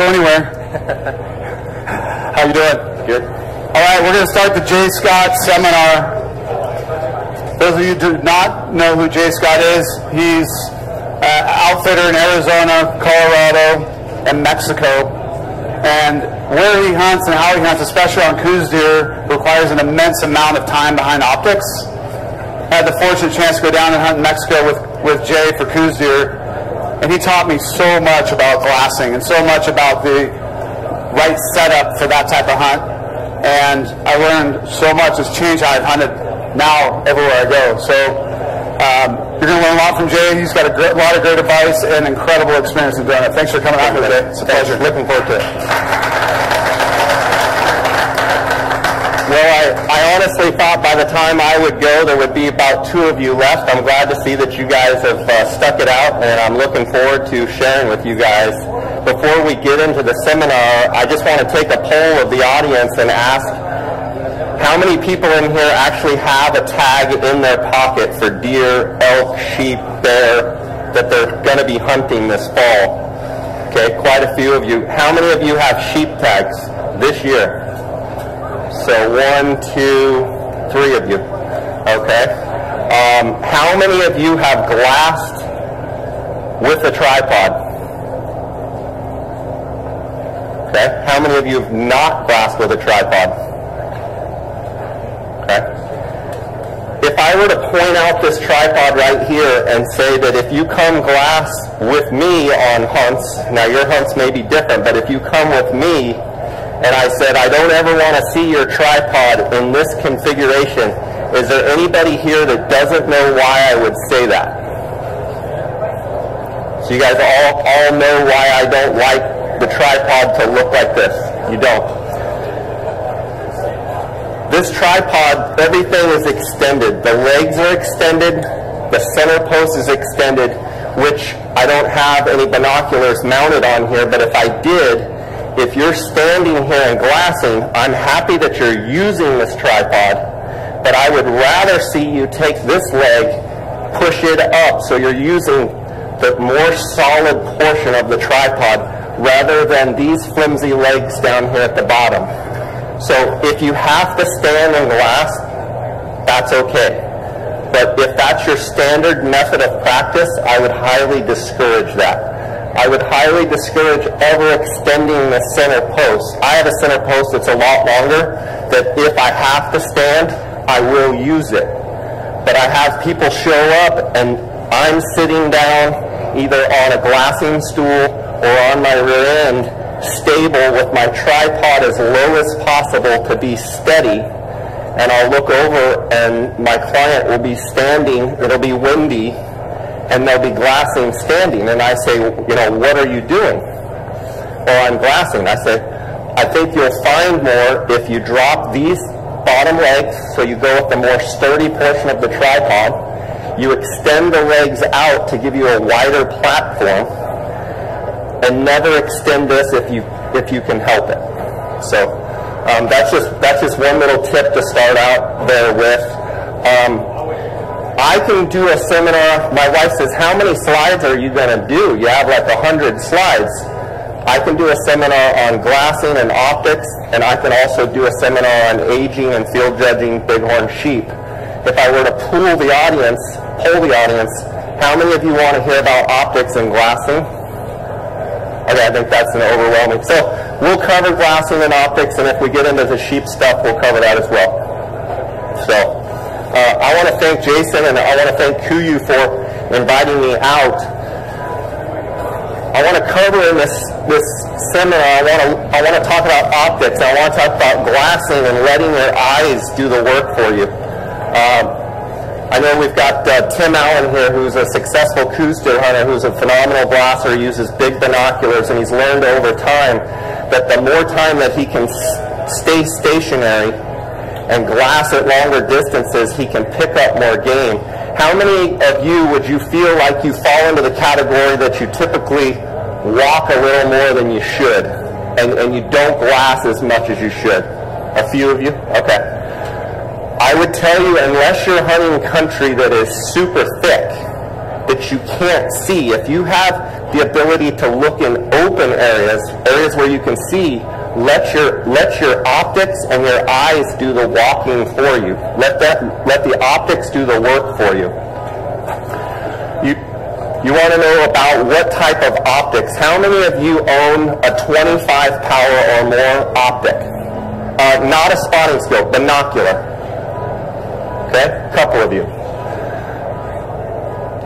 go anywhere. How you doing? Good. All right, we're going to start the Jay Scott seminar. Those of you who do not know who Jay Scott is, he's an outfitter in Arizona, Colorado, and Mexico. And where he hunts and how he hunts, especially on Coues deer, requires an immense amount of time behind optics. I had the fortunate chance to go down and hunt in Mexico with Jay for Coues deer, and he taught me so much about glassing and so much about the right setup for that type of hunt. And I learned so much. It's changed how I've hunted now everywhere I go. So you're going to learn a lot from Jay. He's got a lot of great advice and incredible experience in doing it. Thanks for coming out here today. It's a pleasure. Looking forward to it. Well, I honestly thought by the time I would go, there would be about 2 of you left. I'm glad to see that you guys have stuck it out, and I'm looking forward to sharing with you guys. Before we get into the seminar, I just want to take a poll of the audience and ask, how many people in here actually have a tag in their pocket for deer, elk, sheep, bear that they're going to be hunting this fall? Okay, quite a few of you. How many of you have sheep tags this year? So 1, 2, 3 of you. Okay. How many of you have glassed with a tripod? Okay. How many of you have not glassed with a tripod? If I were to point out this tripod right here and say that if you come glass with me on hunts, now your hunts may be different, but if you come with me and I said, I don't ever want to see your tripod in this configuration, is there anybody here that doesn't know why I would say that? So you guys all know why I don't like the tripod to look like this. You don't. This tripod, everything is extended. The legs are extended. The center post is extended, which I don't have any binoculars mounted on here, but if I did, if you're standing here and glassing, I'm happy that you're using this tripod, but I would rather see you take this leg, push it up, so you're using the more solid portion of the tripod rather than these flimsy legs down here at the bottom. So if you have to stand and glass, that's okay. But if that's your standard method of practice, I would highly discourage that. I would highly discourage ever extending the center post. I have a center post that's a lot longer, that if I have to stand, I will use it. But I have people show up and I'm sitting down either on a glassing stool or on my rear end, stable with my tripod as low as possible to be steady, and I'll look over and my client will be standing, it'll be windy, and they'll be glassing standing, and I say, you know, what are you doing? Or I'm glassing. I say, I think you'll find more if you drop these bottom legs, so you go with the more sturdy portion of the tripod, you extend the legs out to give you a wider platform, and never extend this if you can help it. So that's just one little tip to start out there with. I can do a seminar. My wife says, "How many slides are you gonna do? You have like 100 slides." I can do a seminar on glassing and optics, and I can also do a seminar on aging and field judging bighorn sheep. If I were to poll the audience, how many of you want to hear about optics and glassing? Okay, I think that's an overwhelming. So we'll cover glassing and optics, and if we get into the sheep stuff, we'll cover that as well. So I want to thank Jason, and I want to thank Kuiu for inviting me out. I want to cover in this seminar, I want to talk about optics, and I want to talk about glassing and letting your eyes do the work for you. I know we've got Tim Allen here, who's a successful Coues deer hunter, who's a phenomenal glasser, uses big binoculars, and he's learned over time that the more time that he can stay stationary and glass at longer distances, he can pick up more game. How many of you would you feel like you fall into the category that you typically walk a little more than you should, and you don't glass as much as you should? A few of you? Okay. I would tell you, unless you're hunting country that is super thick, that you can't see. If you have the ability to look in open areas, areas where you can see, let your optics and your eyes do the walking for you. Let the optics do the work for you. You want to know about what type of optics. How many of you own a 25 power or more optic? Not a spotting scope, binocular. Okay, a couple of you.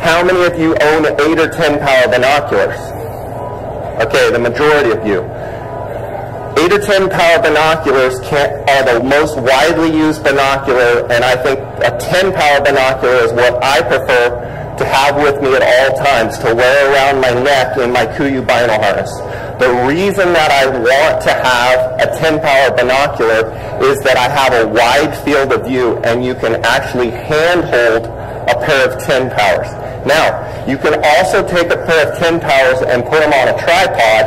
How many of you own 8 or 10 power binoculars? Okay, the majority of you. 8 or 10 power binoculars are the most widely used binocular, and I think a 10 power binocular is what I prefer to have with me at all times, to wear around my neck in my Kuiu bino harness. The reason that I want to have a 10 power binocular is that I have a wide field of view, and you can actually handhold a pair of 10 powers. Now, you can also take a pair of 10 powers and put them on a tripod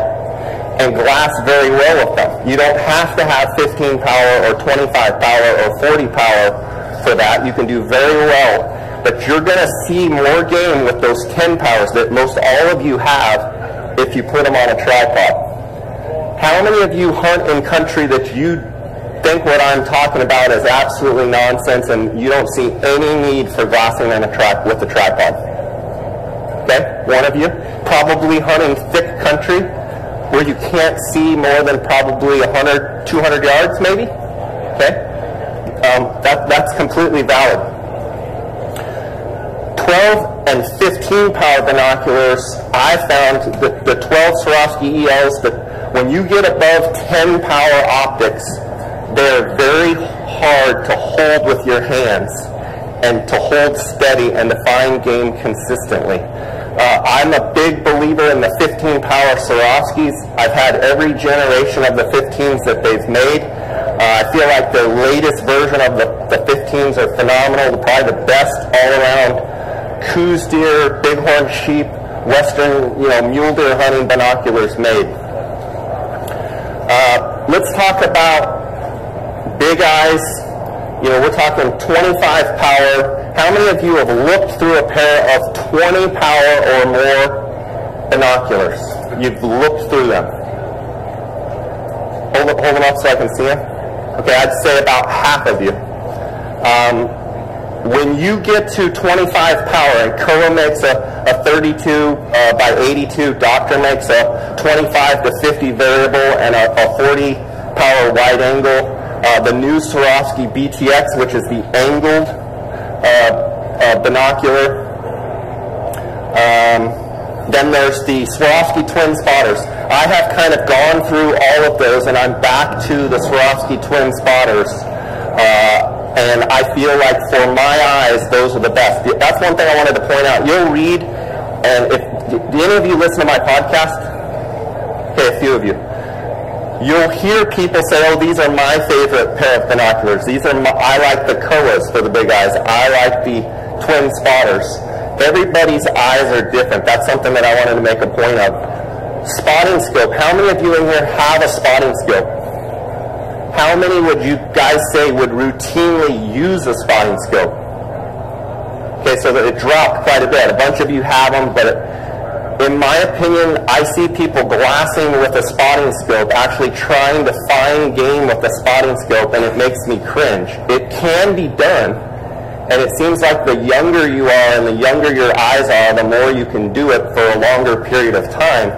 and glass very well with them. You don't have to have 15 power or 25 power or 40 power for that. You can do very well. But you're going to see more game with those 10 powers that most all of you have if you put them on a tripod. How many of you hunt in country that you think what I'm talking about is absolutely nonsense and you don't see any need for glassing on a with a tripod? Okay, one of you. Probably hunting thick country where you can't see more than probably 100, 200 yards maybe? Okay, that's completely valid. 12 and 15 power binoculars, I found that the 12 Swarovski ELs, that when you get above 10 power optics, they're very hard to hold with your hands and to hold steady and to find game consistently. I'm a big believer in the 15 power Swarovskis. I've had every generation of the 15s that they've made. I feel like the latest version of the 15s are phenomenal, probably the best all around. Coues deer, bighorn sheep, western, mule deer hunting binoculars made. Let's talk about big eyes. We're talking 25 power. How many of you have looked through a pair of 20 power or more binoculars? You've looked through them. Hold them up so I can see them. Okay, I'd say about half of you. When you get to 25 power, and Kowa makes a 32 by 82, Doctor makes a 25 to 50 variable and a 40 power wide angle. The new Swarovski BTX, which is the angled binocular. Then there's the Swarovski Twin Spotters. I have kind of gone through all of those, and I'm back to the Swarovski Twin Spotters. And I feel like for my eyes, those are the best. That's one thing I wanted to point out. You'll read, and if any of you listen to my podcast, okay, a few of you, you'll hear people say, "Oh, these are my favorite pair of binoculars. These are my, I like the Kowas for the big eyes. I like the Twin Spotters." Everybody's eyes are different. That's something that I wanted to make a point of. Spotting scope. How many of you in here have a spotting scope? How many would you guys say would routinely use a spotting scope? Okay, so that it dropped quite a bit. A bunch of you have them, but in my opinion, I see people glassing with a spotting scope, actually trying to find game with a spotting scope, and it makes me cringe. It can be done, and it seems like the younger you are and the younger your eyes are, the more you can do it for a longer period of time.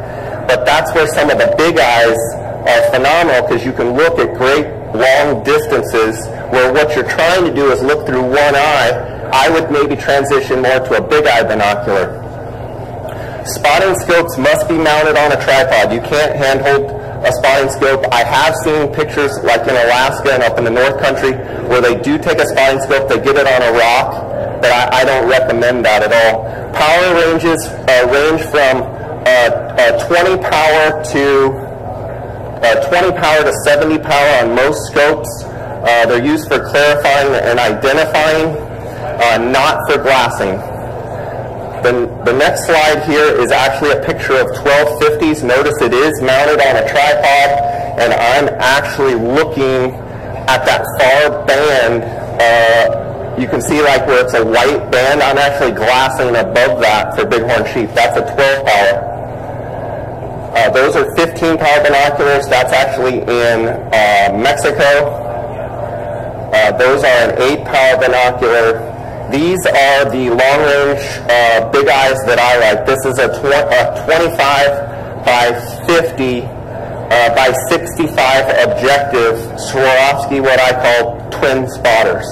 But that's where some of the big eyes are phenomenal, because you can look at great long distances where what you're trying to do is look through one eye. I would maybe transition more to a big eye binocular. Spotting scopes must be mounted on a tripod. You can't handhold a spotting scope. I have seen pictures like in Alaska and up in the North Country where they do take a spotting scope, they get it on a rock, but I don't recommend that at all. Power ranges range from 20 power to 20 power to 70 power on most scopes. They're used for clarifying and identifying, not for glassing. The next slide here is actually a picture of 1250s. Notice it is mounted on a tripod, and I'm actually looking at that far band You can see like where it's a white band, I'm actually glassing above that for bighorn sheep. That's a 12 power. Those are 15 power binoculars. That's actually in Mexico. Those are an 8 power binocular. These are the long range big eyes that I like. This is a 25 by 50 by 65 objective Swarovski, what I call twin spotters.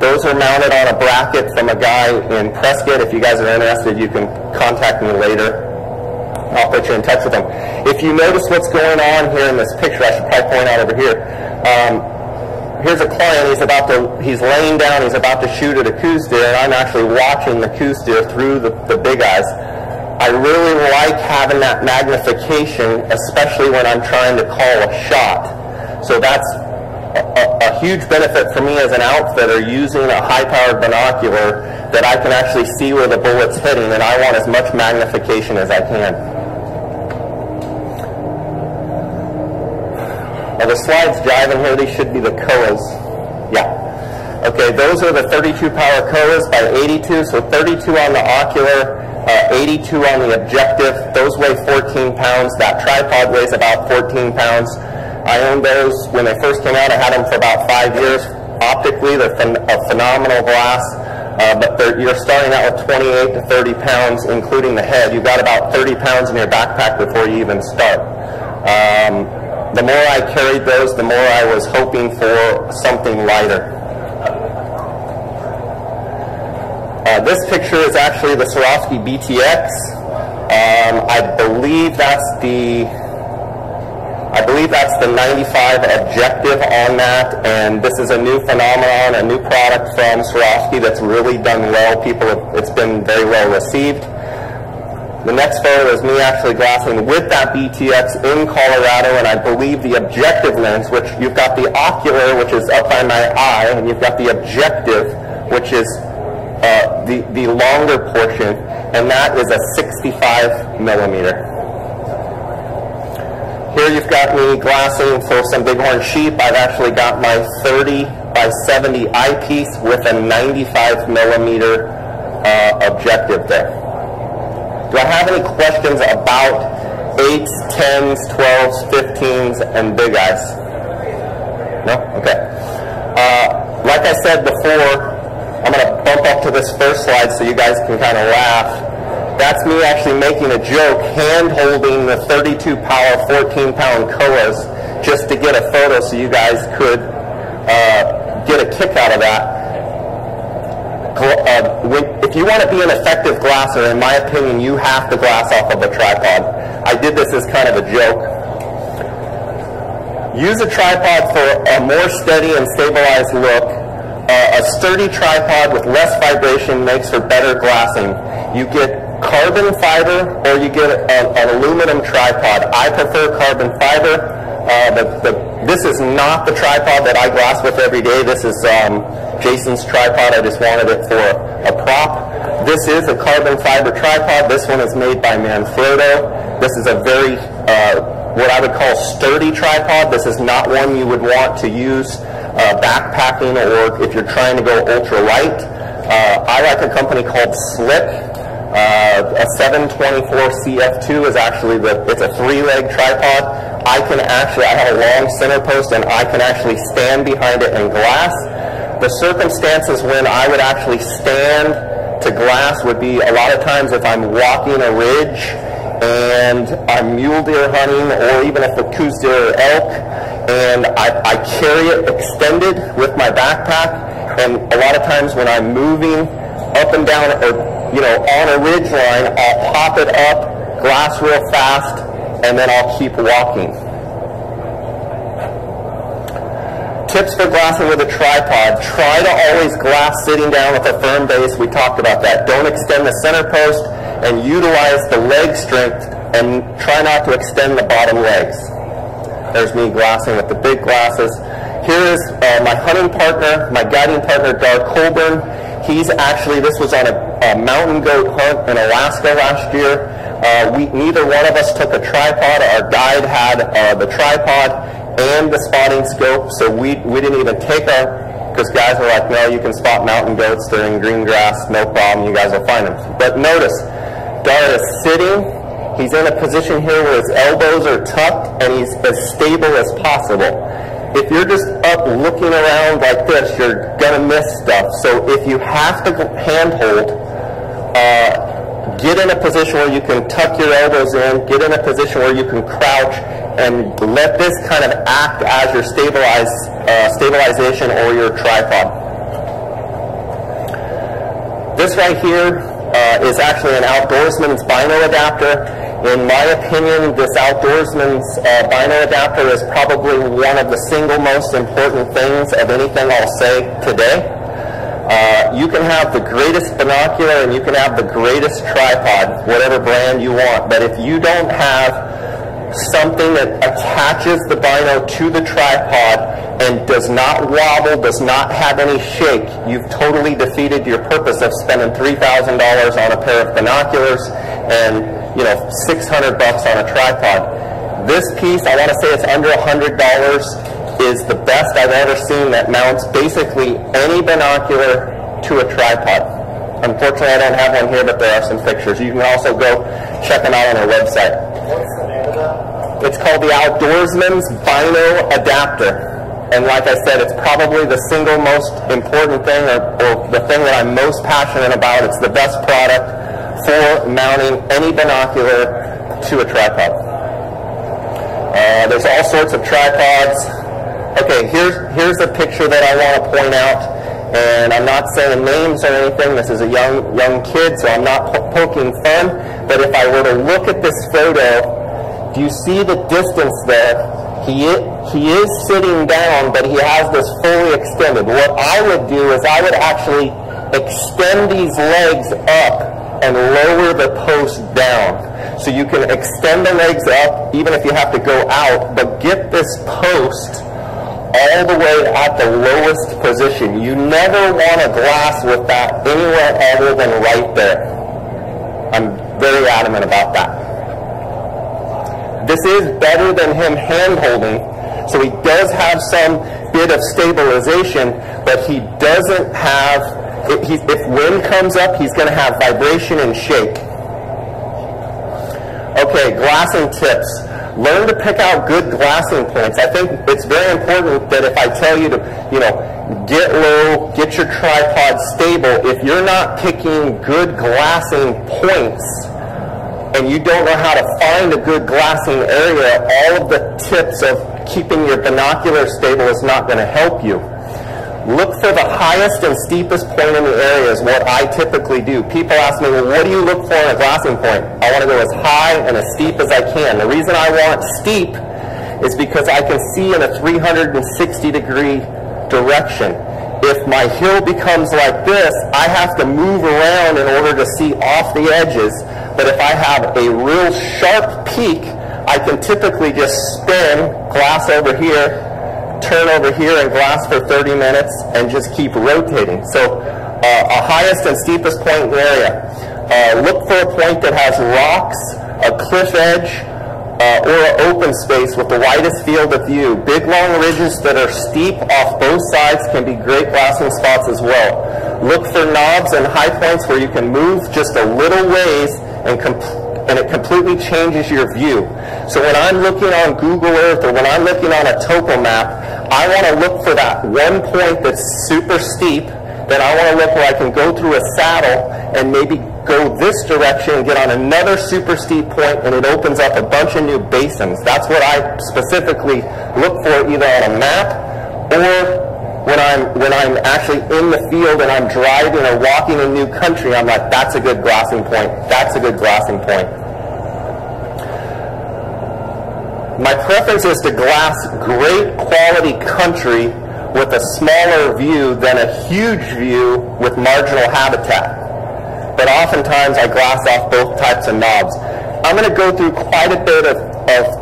Those are mounted on a bracket from a guy in Prescott. If you guys are interested, you can contact me later. I'll put you in touch with them. If you notice what's going on here in this picture, I should probably point out over here. Here's a client. He's laying down. He's about to shoot at a Coues deer, and I'm actually watching the Coues deer through the big eyes. I really like having that magnification, especially when I'm trying to call a shot. So that's a huge benefit for me as an outfitter, using a high-powered binocular that I can actually see where the bullet's hitting, and I want as much magnification as I can. Are the slides jiving here? These should be the Kowas. Yeah. Okay, those are the 32 power Kowas by 82. So 32 on the ocular, 82 on the objective. Those weigh 14 pounds. That tripod weighs about 14 pounds. I owned those when they first came out. I had them for about 5 years. Optically, they're a phenomenal glass. But you're starting out with 28 to 30 pounds, including the head. You've got about 30 pounds in your backpack before you even start. The more I carried those, the more I was hoping for something lighter. This picture is actually the Swarovski BTX. I believe that's the 95 objective on that, and this is a new phenomenon, a new product from Swarovski that's really done well. It's been very well received. The next photo is me actually glassing with that BTX in Colorado, and I believe the objective lens, which you've got the ocular, which is up by my eye, and you've got the objective, which is the longer portion, and that is a 65 millimeter. Here you've got me glassing for some bighorn sheep. I've actually got my 30 by 70 eyepiece with a 95 millimeter objective there. Do I have any questions about 8s, 10s, 12s, 15s, and big eyes? No? Okay. Like I said before, I'm going to bump up to this first slide so you guys can kind of laugh. That's me actually making a joke, hand-holding the 32-power, 14-pound Kowas just to get a photo so you guys could get a kick out of that. If you want to be an effective glasser, in my opinion, you have to glass off of a tripod. I did this as kind of a joke. Use a tripod for a more steady and stabilized look. A sturdy tripod with less vibration makes for better glassing. You get carbon fiber or you get an aluminum tripod. I prefer carbon fiber. This is not the tripod that I glass with every day. This is Jason's tripod. I just wanted it for a prop. This is a carbon fiber tripod. This one is made by Manfrotto. This is a very, what I would call, sturdy tripod. This is not one you would want to use backpacking or if you're trying to go ultralight. I like a company called Slick. A 724 CF2 is actually, it's a 3-leg tripod. I have a long center post and I can actually stand behind it and glass. The circumstances when I would actually stand to glass would be a lot of times if I'm walking a ridge and I'm mule deer hunting, or even if a Coues deer or elk, and I carry it extended with my backpack. And a lot of times when I'm moving up and down, or on a ridge line, I'll pop it up, glass real fast, and then I'll keep walking. Tips for glassing with a tripod. Try to always glass sitting down with a firm base. We talked about that. Don't extend the center post, and utilize the leg strength, and try not to extend the bottom legs. There's me glassing with the big glasses. Here is my hunting partner, my guiding partner, Dar Colburn. He's actually, this was on a mountain goat hunt in Alaska last year. Neither one of us took a tripod. Our guide had the tripod and the spotting scope, so we didn't even take our because guys were like, no, you can spot mountain goats, they're in green grass, no problem, you guys will find them. But notice, Dar is sitting, he's in a position here where his elbows are tucked, and he's as stable as possible. If you're just up looking around like this, you're going to miss stuff. So if you have to handhold, get in a position where you can tuck your elbows in, get in a position where you can crouch, and let this kind of act as your stabilization or your tripod. This right here is actually an Outdoorsman's Bino Adapter. In my opinion, this Outdoorsman's Bino Adapter is probably one of the single most important things of anything I'll say today. You can have the greatest binocular and you can have the greatest tripod, whatever brand you want, but if you don't have something that attaches the bino to the tripod and does not wobble, does not have any shake, you've totally defeated your purpose of spending $3,000 on a pair of binoculars and, you know, $600 on a tripod. This piece, I want to say it's under $100. Is the best I've ever seen that mounts basically any binocular to a tripod. Unfortunately, I don't have one here, but there are some pictures. You can also go check them out on our website. What's the name of that? It's called the Outdoorsman's Bino Adapter. And like I said, it's probably the single most important thing, or the thing that I'm most passionate about. It's the best product for mounting any binocular to a tripod. There's all sorts of tripods. Okay, here's a picture that I want to point out, and I'm not saying names or anything. This is a young kid, so I'm not poking fun. But if I were to look at this photo, do you see the distance there? He is sitting down, but he has this fully extended. What I would do is I would actually extend these legs up and lower the post down. So you can extend the legs up, even if you have to go out, but get this post all the way at the lowest position. You never want a glass with that anywhere other than right there. I'm very adamant about that. This is better than him hand-holding, so he does have some bit of stabilization, but he doesn't have, if wind comes up, he's going to have vibration and shake. Okay, glassing tips. Learn to pick out good glassing points. I think it's very important that if I tell you to, you know, get low, get your tripod stable, if you're not picking good glassing points and you don't know how to find a good glassing area, all of the tips of keeping your binocular stable is not going to help you. Look for the highest and steepest point in the area is what I typically do. People ask me, well, what do you look for in a glassing point? I want to go as high and as steep as I can. The reason I want steep is because I can see in a 360-degree direction. If my hill becomes like this, I have to move around in order to see off the edges. But if I have a real sharp peak, I can typically just spin, glass over here, turn over here and glass for 30 minutes and just keep rotating. So a highest and steepest point in the area. Look for a point that has rocks, a cliff edge, or an open space with the widest field of view. Big long ridges that are steep off both sides can be great glassing spots as well. Look for knobs and high points where you can move just a little ways and it completely changes your view. So when I'm looking on Google Earth or when I'm looking on a topo map, I want to look for that one point that's super steep, that I want to look where I can go through a saddle and maybe go this direction and get on another super steep point, and it opens up a bunch of new basins. That's what I specifically look for either on a map or when I'm actually in the field and I'm driving or walking in new country. I'm like, that's a good glassing point. That's a good glassing point. My preference is to glass great quality country with a smaller view than a huge view with marginal habitat. But oftentimes I glass off both types of knobs. I'm going to go through quite a bit of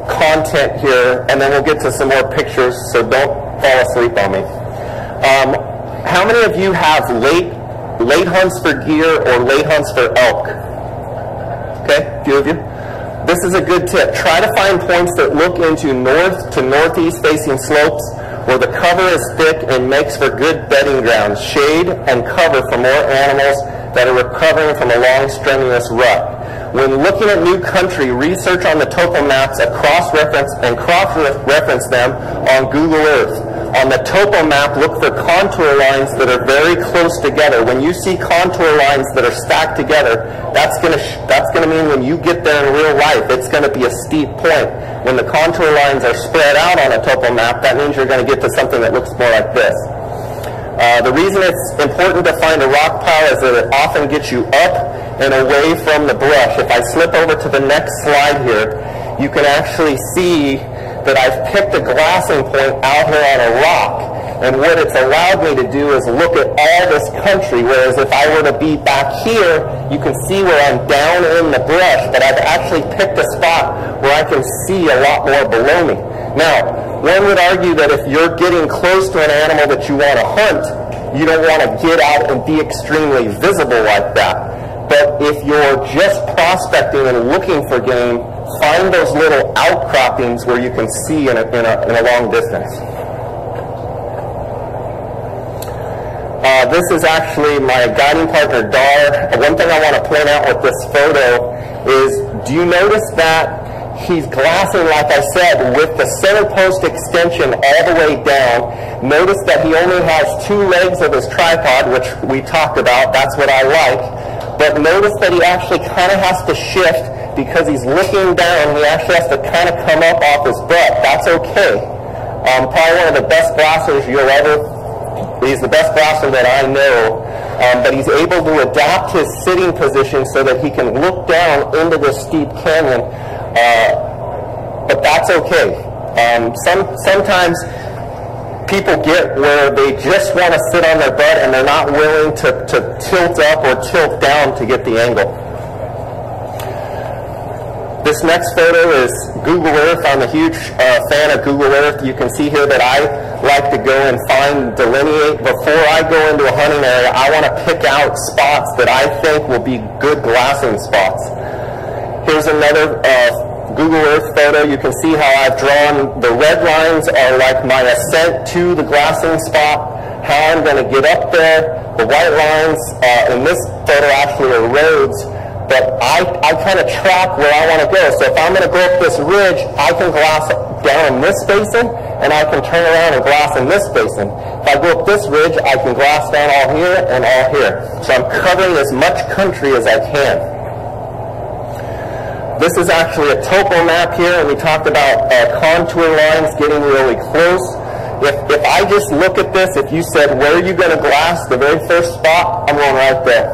content here, and then we'll get to some more pictures, so don't fall asleep on me. How many of you have late hunts for deer or late hunts for elk? Okay, a few of you. This is a good tip. Try to find points that look into north to northeast facing slopes where the cover is thick and makes for good bedding ground, shade, and cover for more animals that are recovering from a long, strenuous rut. When looking at new country, research on the topo maps and cross-reference them on Google Earth. On the topo map, look for contour lines that are very close together. When you see contour lines that are stacked together, that's gonna mean when you get there in real life, it's gonna be a steep point. When the contour lines are spread out on a topo map, that means you're gonna get to something that looks more like this. The reason it's important to find a rock pile is that it often gets you up and away from the brush. If I slip over to the next slide here, you can actually see that I've picked a glassing point out here on a rock. And what it's allowed me to do is look at all this country, whereas if I were to be back here, you can see where I'm down in the brush, but I've actually picked a spot where I can see a lot more below me. Now, one would argue that if you're getting close to an animal that you want to hunt, you don't want to get out and be extremely visible like that. But if you're just prospecting and looking for game, find those little outcroppings where you can see in a long distance. This is actually my guiding partner, Dar. One thing I want to point out with this photo is, do you notice that he's glassing, like I said, with the center post extension all the way down? Notice that he only has two legs of his tripod, which we talked about. That's what I like. But notice that he actually kind of has to shift because he's looking down. He actually has to kind of come up off his butt. That's okay. Probably one of the best glassers you'll ever. He's the best glasser that I know. But he's able to adapt his sitting position so that he can look down into this steep canyon. But that's okay. Sometimes people get where they just want to sit on their butt and they're not willing to tilt up or tilt down to get the angle. This next photo is Google Earth. I'm a huge fan of Google Earth. You can see here that I like to go and find, delineate. Before I go into a hunting area, I want to pick out spots that I think will be good glassing spots. Here's another Google Earth photo. You can see how I've drawn the red lines are like my ascent to the glassing spot, how I'm going to get up there. The white lines in this photo actually are roads, but I kind of track where I want to go. So if I'm going to go up this ridge, I can glass down in this basin, and I can turn around and glass in this basin. If I go up this ridge, I can glass down all here and all here. So I'm covering as much country as I can. This is actually a topo map here, and we talked about contour lines getting really close. If I just look at this, if you said, where are you going to glass the very first spot, I'm going right there.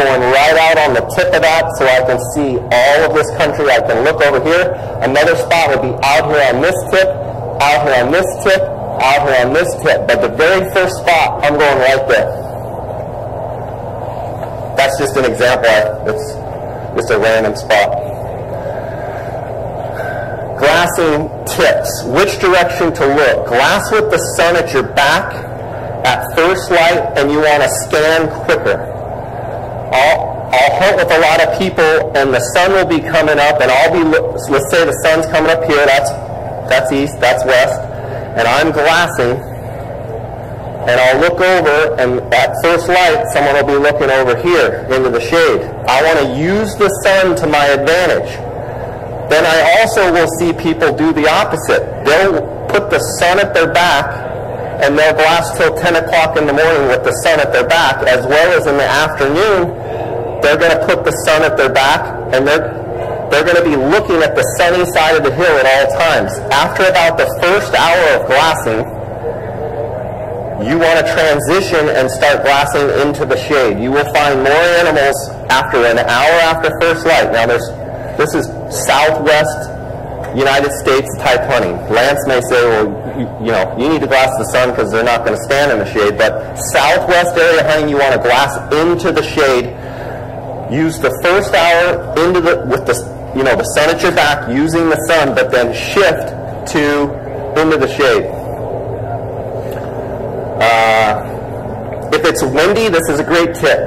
Going right out on the tip of that so I can see all of this country. I can look over here. Another spot would be out here on this tip, out here on this tip, out here on this tip. But the very first spot, I'm going right there. That's just an example. It's a random spot. Glassing tips. Which direction to look? Glass with the sun at your back at first light, and you want to scan quicker. I'll hunt with a lot of people, and the sun will be coming up, and let's say the sun's coming up here. That's east, that's west, and I'm glassing, and I'll look over, and at first light, someone will be looking over here into the shade. I want to use the sun to my advantage. Then I also will see people do the opposite. They'll put the sun at their back, and they'll glass till 10 o'clock in the morning with the sun at their back, as well as in the afternoon, they're going to put the sun at their back, and they're going to be looking at the sunny side of the hill at all times. After about the first hour of glassing, you want to transition and start glassing into the shade. You will find more animals after an hour after first light. Now this is southwest United States type hunting. Lance may say, well, you need to glass the sun because they're not going to stand in the shade, but southwest area hunting, you want to glass into the shade. Use the first hour with the sun at your back, using the sun, but then shift to into the shade. If it's windy, this is a great tip.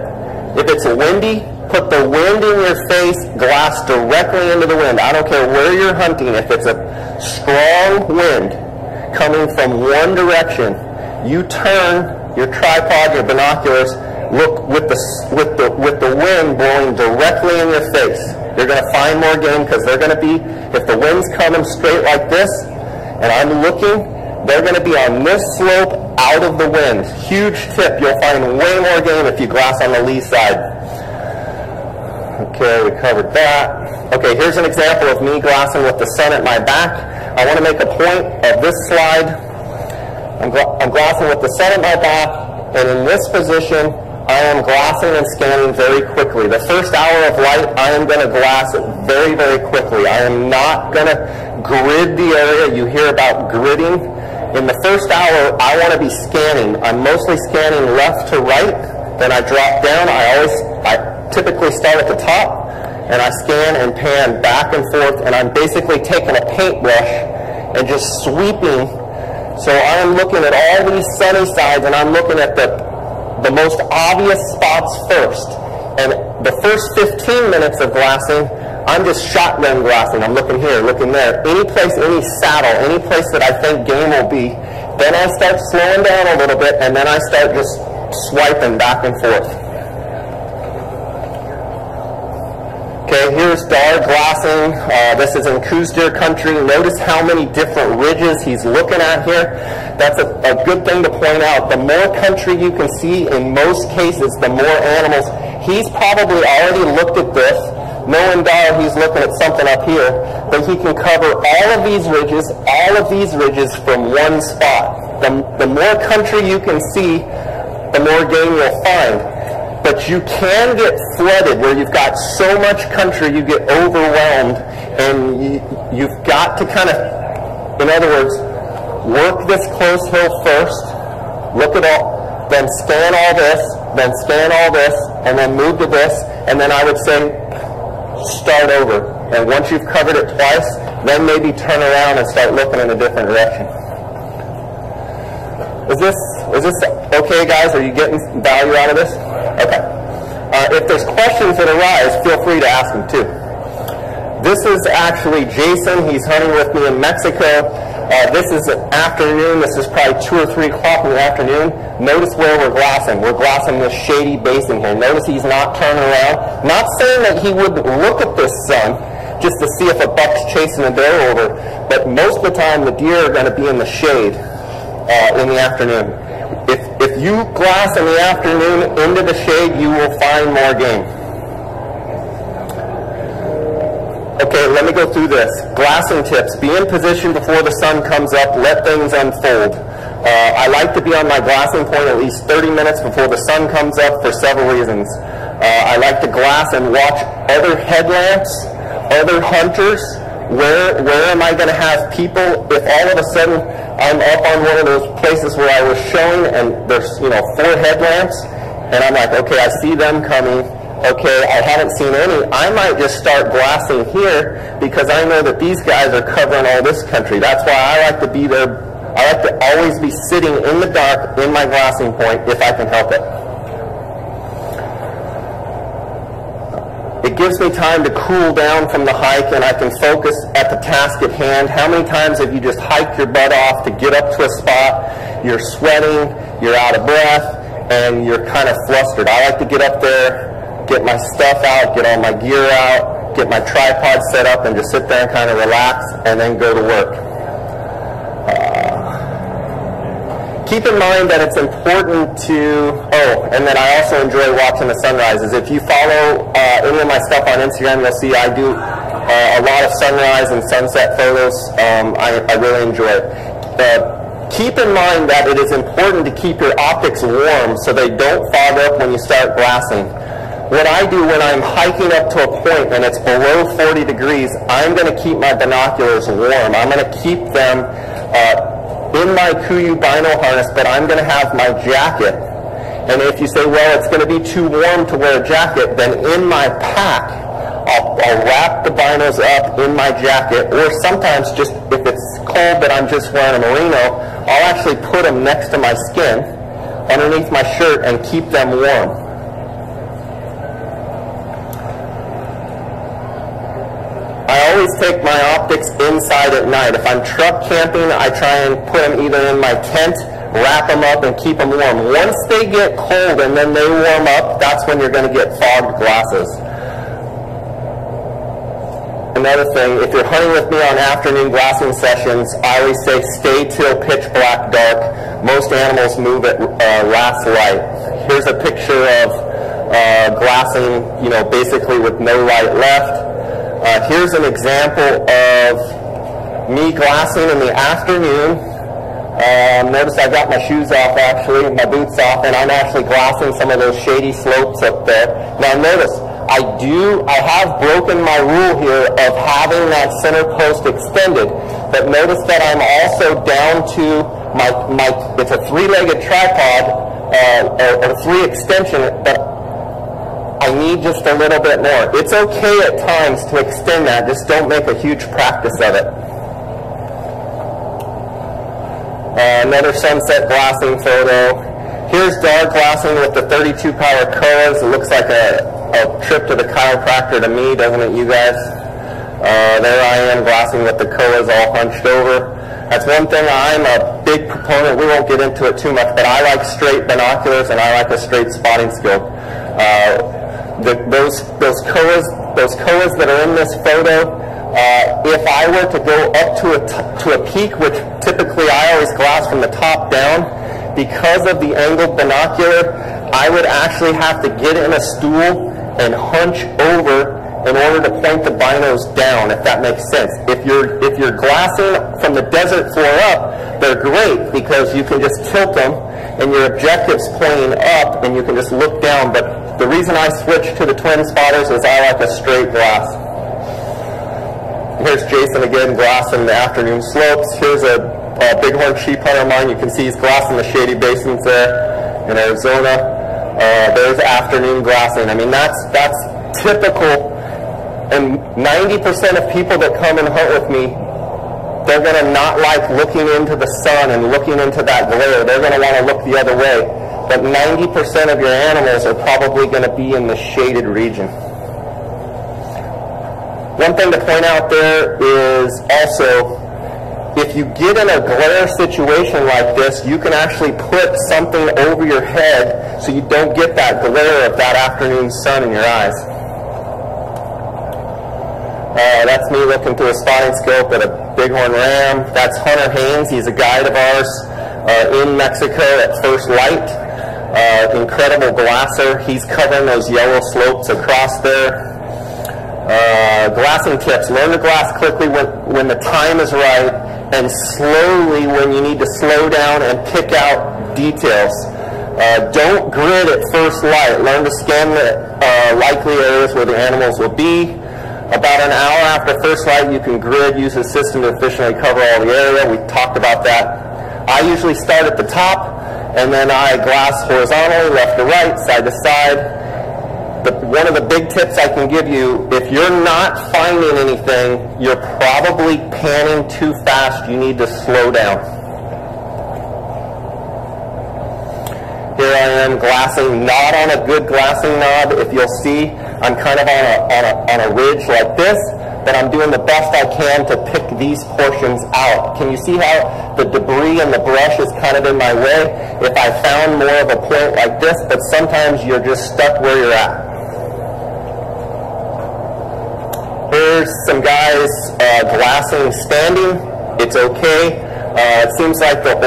If it's windy, put the wind in your face, glass directly into the wind. I don't care where you're hunting. If it's a strong wind, coming from one direction. You turn your tripod, your binoculars, look with the wind blowing directly in your face. You're going to find more game because they're going to be, if the wind's coming straight like this, and I'm looking, they're going to be on this slope out of the wind. Huge tip. You'll find way more game if you glass on the lee side. Okay, we covered that. Okay, here's an example of me glassing with the sun at my back. I want to make a point of this slide. I'm glassing with the sun at my back, and in this position, I am glassing and scanning very quickly. The first hour of light, I am going to glass it very, very quickly. I am not going to grid the area. You hear about gridding. In the first hour, I want to be scanning. I'm mostly scanning left to right. Then I drop down. I typically start at the top, and I scan and pan back and forth, and I'm basically taking a paintbrush and just sweeping. So I'm looking at all these sunny sides, and I'm looking at the most obvious spots first. And the first 15 minutes of glassing, I'm just shotgun glassing. I'm looking here, looking there. Any place, any saddle, any place that I think game will be. Then I start slowing down a little bit, and then I start just swiping back and forth. Okay, here's Dar glassing. This is in Coues deer country. Notice how many different ridges he's looking at here. That's a good thing to point out. The more country you can see, in most cases, the more animals. He's probably already looked at this. Knowing Dall, he's looking at something up here, but he can cover all of these ridges from one spot. The more country you can see, the more game you'll find. But you can get flooded where you've got so much country, you get overwhelmed, and you've got to kind of, in other words, work this close hill first, look at all, then scan all this, then scan all this, and then move to this, and then I would say, start over, and once you've covered it twice, then maybe turn around and start looking in a different direction. Is this okay, guys? Are you getting value out of this? Okay. If there's questions that arise, feel free to ask them too. This is actually Jason. He's hunting with me in Mexico. This is an afternoon. This is probably 2 or 3 o'clock in the afternoon. Notice where we're glassing. We're glassing this shady basin here. Notice he's not turning around. Not saying that he wouldn't look at this sun just to see if a buck's chasing a deer over, but most of the time the deer are going to be in the shade in the afternoon. If you glass in the afternoon into the shade, you will find more game. Okay, let me go through this. Glassing tips. Be in position before the sun comes up. Let things unfold. I like to be on my glassing point at least 30 minutes before the sun comes up for several reasons. I like to glass and watch other headlamps, other hunters. Where am I going to have people? If all of a sudden I'm up on one of those places where I was showing and there's, you know, 4 headlamps, and I'm like, okay, I see them coming. Okay, I haven't seen any. I might just start glassing here because I know that these guys are covering all this country. That's why I like to be there. I like to always be sitting in the dark in my glassing point if I can help it. It gives me time to cool down from the hike, and I can focus at the task at hand. How many times have you just hiked your butt off to get up to a spot, you're sweating, you're out of breath, and you're kind of flustered? I like to get up there, get my stuff out, get all my gear out, get my tripod set up, and just sit there and kind of relax, and then go to work. Keep in mind that it's important to, and then I also enjoy watching the sunrises. If you follow any of my stuff on Instagram, you'll see I do a lot of sunrise and sunset photos. I really enjoy it. Keep in mind that it is important to keep your optics warm so they don't fog up when you start glassing. What I do when I'm hiking up to a point and it's below 40 degrees, I'm going to keep my binoculars warm. I'm going to keep them in my Kuiu bino harness, but I'm going to have my jacket. And if you say, well, it's going to be too warm to wear a jacket, then in my pack, I'll wrap the binos up in my jacket, or sometimes just, if it's cold but I'm just wearing a merino, I'll actually put them next to my skin, underneath my shirt, and keep them warm. I I always take my optics inside at night. If I'm truck camping, I try and put them either in my tent, wrap them up, and keep them warm. Once they get cold and then they warm up, that's when you're going to get fogged glasses. Another thing, if you're hunting with me on afternoon glassing sessions, I always say stay till pitch black dark. Most animals move at last light. Here's a picture of glassing, you know, basically with no light left. Here's an example of me glassing in the afternoon. Notice I got my shoes off, actually, my boots off, and I'm actually glassing some of those shady slopes up there. Now notice, I have broken my rule here of having that center post extended, but notice that I'm also down to my it's a three-legged tripod, or three extension, but I need just a little bit more. It's okay at times to extend that, just don't make a huge practice of it. Another sunset glassing photo. Here's Dar glassing with the 32 power Kowas. It looks like a trip to the chiropractor to me, doesn't it, you guys? There I am glassing with the Kowas all hunched over. That's one thing I'm a big proponent, we won't get into it too much, but I like straight binoculars and I like a straight spotting scope. Those Kowas that are in this photo, if I were to go up to a peak, which typically I always glass from the top down, because of the angled binocular, I would actually have to get in a stool and hunch over in order to point the binos down, if that makes sense. If you're glassing from the desert floor up, they're great because you can just tilt them and your objective's pointing up and you can just look down. But the reason I switched to the twin spotters is I like a straight glass. Here's Jason again glassing the afternoon slopes. Here's a bighorn sheep hunter of mine. You can see he's glassing the shady basins there in Arizona. There's afternoon glassing. I mean, that's typical, and 90% of people that come and hunt with me, they're going to not like looking into the sun and looking into that glare. They're going to want to look the other way. But 90% of your animals are probably going to be in the shaded region. One thing to point out there is also, if you get in a glare situation like this, you can actually put something over your head so you don't get that glare of that afternoon sun in your eyes. That's me looking through a spotting scope at a bighorn ram. That's Hunter Haynes. He's a guide of ours in Mexico at First Light. Incredible glasser. He's covering those yellow slopes across there. Glassing tips. Learn to glass quickly when the time is right, and slowly when you need to slow down and pick out details. Don't grid at first light. Learn to scan the likely areas where the animals will be. About an hour after first light, you can grid, use a system to efficiently cover all the area. We talked about that. I usually start at the top, and then I glass horizontally, left to right, side to side. One of the big tips I can give you, if you're not finding anything, you're probably panning too fast. You need to slow down. Here I am glassing, not on a good glassing knob. If you'll see, I'm kind of on a ridge like this, but I'm doing the best I can to pick these portions out. Can you see how the debris and the brush is kind of in my way? If I found more of a point like this, but sometimes you're just stuck where you're at. Here's some guys glassing standing. It's okay. It seems like the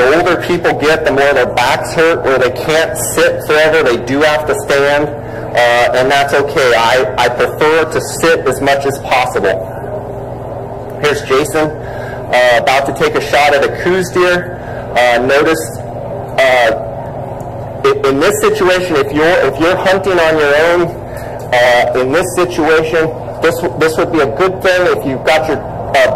older people get, the more their backs hurt, or they can't sit forever. They do have to stand, and that's okay. I prefer to sit as much as possible. Here's Jason about to take a shot at a Coues deer. Notice in this situation, if you're hunting on your own, in this situation, this would be a good thing if you've got your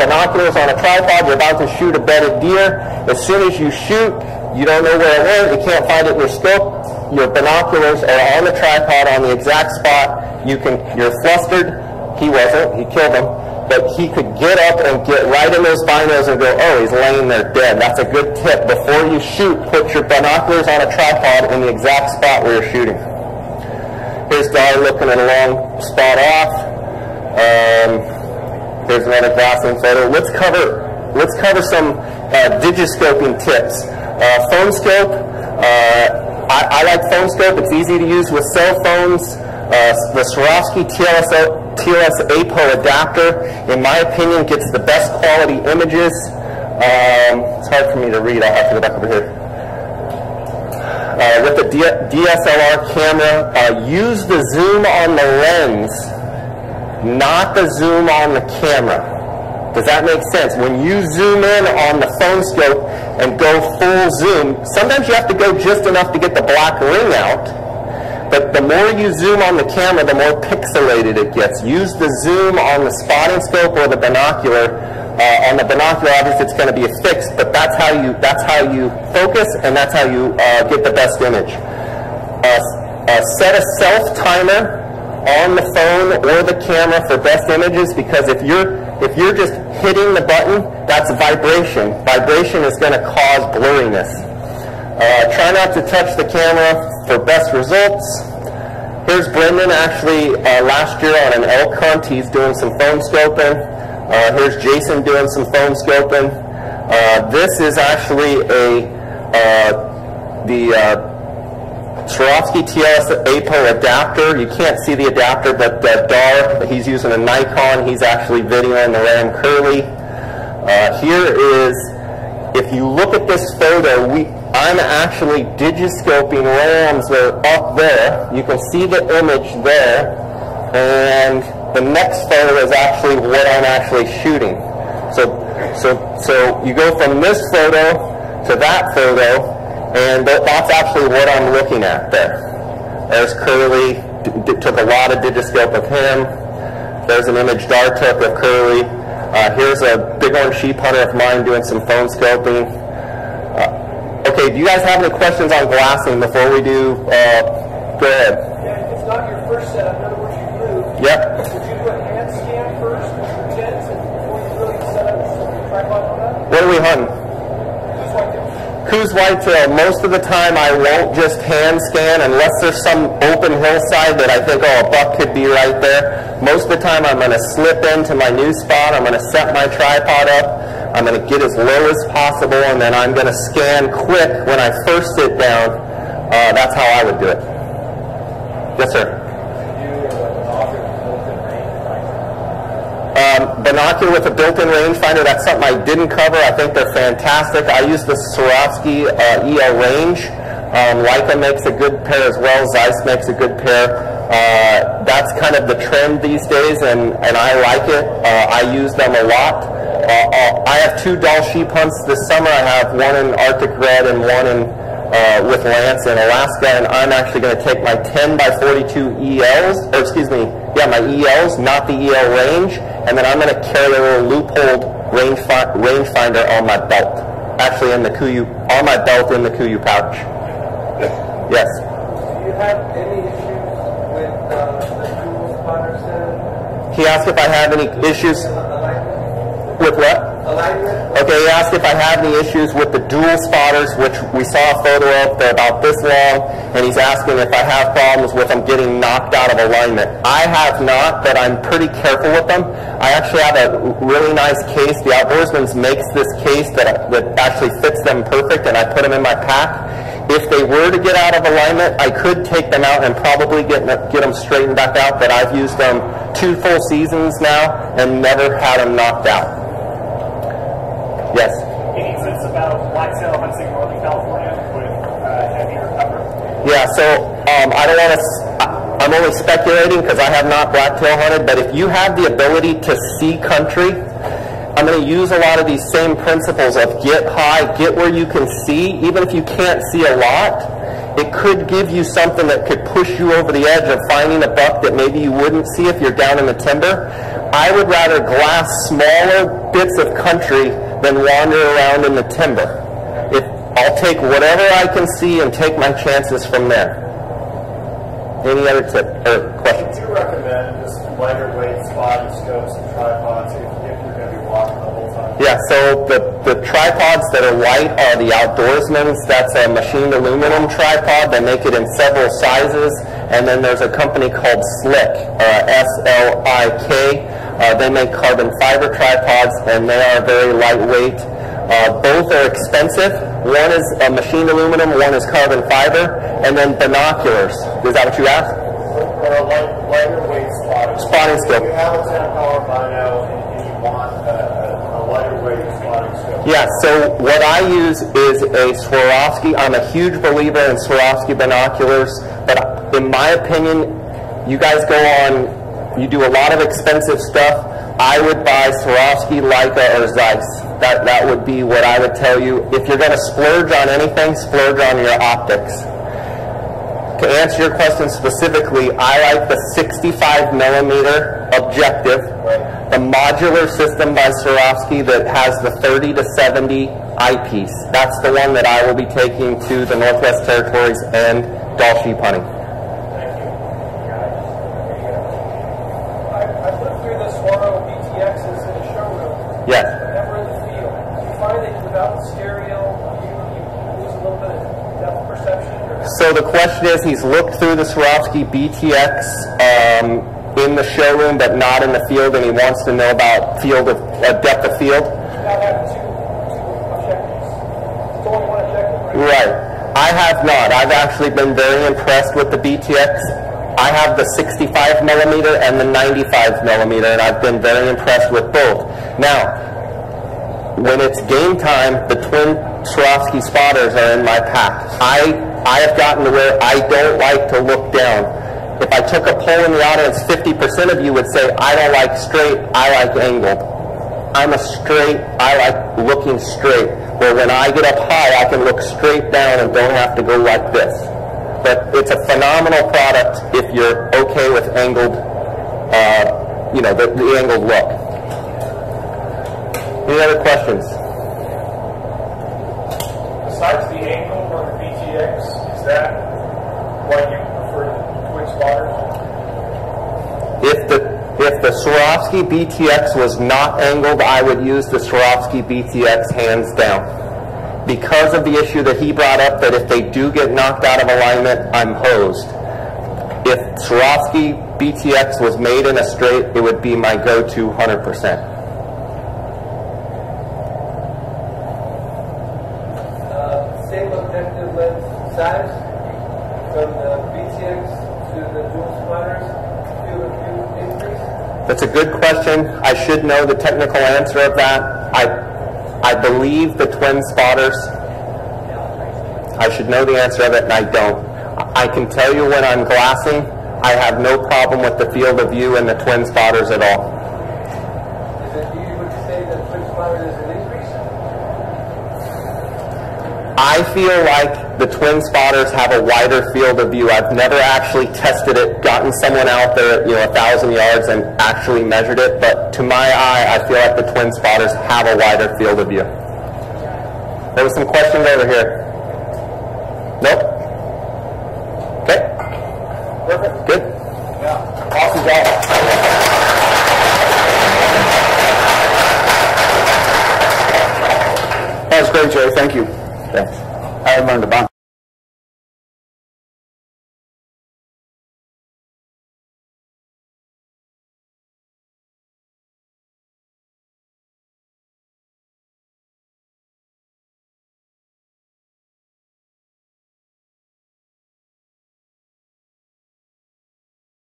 binoculars on a tripod. You're about to shoot a bedded deer. As soon as you shoot, you don't know where it went. You can't find it in your scope. Your binoculars are on the tripod on the exact spot. You're flustered. He wasn't. He killed him. But he could get up and get right in those binos and go, oh, he's laying there dead. That's a good tip. Before you shoot, put your binoculars on a tripod in the exact spot where you're shooting. Here's Dall looking at a long spot off. Here's another glassing photo. Let's cover some digiscoping tips. PhoneScope. I like PhoneScope. It's easy to use with cell phones. The Swarovski TLS APO adapter, in my opinion, gets the best quality images. It's hard for me to read. I'll have to go back over here. With the DSLR camera, use the zoom on the lens, not the zoom on the camera. Does that make sense? When you zoom in on the PhoneScope and go full zoom, sometimes you have to go just enough to get the black ring out. But the more you zoom on the camera, the more pixelated it gets. Use the zoom on the spotting scope or the binocular. On the binocular, obviously, it's going to be a fix, but that's how you focus, and that's how you get the best image. Set a self timer on the phone or the camera for best images, because if you're just hitting the button, that's vibration. Vibration is going to cause blurriness. Try not to touch the camera for best results. Here's Brendan actually last year on an elk hunt. He's doing some phone scoping. Here's Jason doing some phone scoping. This is actually the Swarovski TLS APO adapter. You can't see the adapter, but Dar, he's using a Nikon. He's actually videoing the Ram Curly. Here is, if you look at this photo, I'm actually digiscoping rams that are up there. You can see the image there, and the next photo is actually what I'm actually shooting. So you go from this photo to that photo, and that's actually what I'm looking at there. There's Curly. Took a lot of digiscope of him. There's an image Dar took of Curly. Here's a big orange sheep hunter of mine doing some phone scoping. Okay, do you guys have any questions on glassing before we do? Go ahead. Yeah, it's not your first setup. In other words, you move. Yep. Would you do a hand scan first with your tins before you really set up the tripod on that? What are we hunting? Coues whitetail. Most of the time, I won't just hand scan unless there's some open hillside that I think, oh, a buck could be right there. Most of the time, I'm going to slip into my new spot. I'm going to set my tripod up. I'm going to get as low as possible, and then I'm going to scan quick when I first sit down. That's how I would do it. Yes, sir? Binocular with a built-in rangefinder, that's something I didn't cover. I think they're fantastic. I use the Swarovski EL range. Leica makes a good pair as well. Zeiss makes a good pair. That's kind of the trend these days, and I like it. I use them a lot. I have two Dall sheep hunts this summer. I have one in Arctic Red and one in with Lance in Alaska, and I'm actually going to take my 10x42 ELs, or excuse me, yeah, my ELs, not the EL range, and then I'm going to carry a little loopholed rangefinder on my belt, actually in the Kuiu, on my belt in the Kuiu pouch. Yes? Do you have any issues? He asked if I have any issues with what? Okay, he asked if I have any issues with the dual spotters, which we saw a photo of. They're about this long, and he's asking if I have problems with them getting knocked out of alignment. I have not, but I'm pretty careful with them. I actually have a really nice case. The Outdoorsman's makes this case that actually fits them perfect, and I put them in my pack. If they were to get out of alignment, I could take them out and probably get them straightened back out, but I've used them 2 full seasons now and never had them knocked out. Yes? Any tips about whitetail hunting in Northern California with heavier cover? Yeah, so I don't want to, I'm only speculating because I have not blacktail hunted, but if you have the ability to see country, I'm going to use a lot of these same principles of get high, get where you can see. Even if you can't see a lot, it could give you something that could push you over the edge of finding a buck that maybe you wouldn't see if you're down in the timber. I would rather glass smaller bits of country than wander around in the timber. I'll take whatever I can see and take my chances from there. Any other tip or questions? Would you recommend just lighter weight spotting scopes and tripods if you're going to be walking the whole time? Yeah, so the tripods that are light are the Outdoorsmans. That's a machined aluminum tripod. They make it in several sizes. and then there's a company called Slick, S-L-I-K. They make carbon fiber tripods, and they are very lightweight. Both are expensive. One is machined aluminum, one is carbon fiber, and then binoculars. Is that what you asked? For a lighter weight spotting scope. If you have a 10-power bino and you want a lighter weight spotting scope. Yeah, so what I use is a Swarovski. I'm a huge believer in Swarovski binoculars, but in my opinion, you guys go on, you do a lot of expensive stuff. I would buy Swarovski, Leica, or Zeiss. That would be what I would tell you. If you're going to splurge on anything, splurge on your optics. To answer your question specifically, I like the 65mm objective, the modular system by Swarovski that has the 30 to 70 eyepiece. That's the one that I will be taking to the Northwest Territories and Dall sheep hunting. So the question is, he's looked through the Swarovski BTX in the showroom, but not in the field, and he wants to know about field of depth of field. Right. I have not. I've actually been very impressed with the BTX. I have the 65mm and the 95mm, and I've been very impressed with both. Now, when it's game time, the twin Swarovski spotters are in my pack. I have gotten to where I don't like to look down. If I took a poll in the audience, 50% of you would say, I don't like straight, I like angled. I'm a straight, I like looking straight. Where when I get up high, I can look straight down and don't have to go like this. But it's a phenomenal product if you're okay with angled, you know, the angled look. Any other questions? Besides the angle, is that what you prefer to twin spotters? If the Swarovski BTX was not angled, I would use the Swarovski BTX hands down. Because of the issue that he brought up, that if they do get knocked out of alignment, I'm hosed. If Swarovski BTX was made in a straight, it would be my go-to 100%. That's a good question. I should know the technical answer of that. I believe the twin spotters. I should know the answer of it, and I don't. I can tell you when I'm glassing, I have no problem with the field of view and the twin spotters at all. You would say that twin spotter is an increase? I feel like the twin spotters have a wider field of view. I've never actually tested it, gotten someone out there, you know, 1,000 yards and actually measured it, but to my eye, I feel like the twin spotters have a wider field of view. There was some questions over here. Nope? Okay. Perfect. Good? Yeah. Awesome job. That was great, Jay. Thank you. Thanks. I learned a bunch.